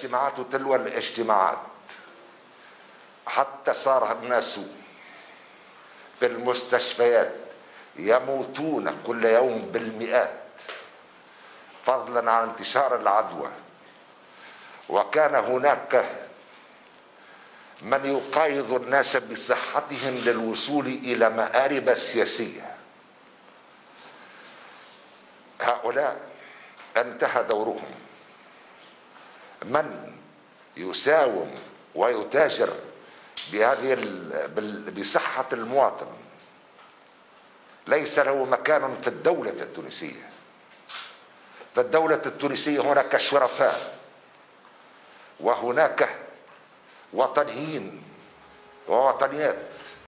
اجتماعات وتلوى الاجتماعات حتى صار الناس في المستشفيات يموتون كل يوم بالمئات فضلا عن انتشار العدوى. وكان هناك من يقايض الناس بصحتهم للوصول إلى مآرب سياسية. هؤلاء انتهى دورهم. من يساوم ويتاجر بهذه بصحة المواطن ليس له مكان في الدولة التونسية. في الدولة التونسية هناك شرفاء وهناك وطنيين ووطنيات.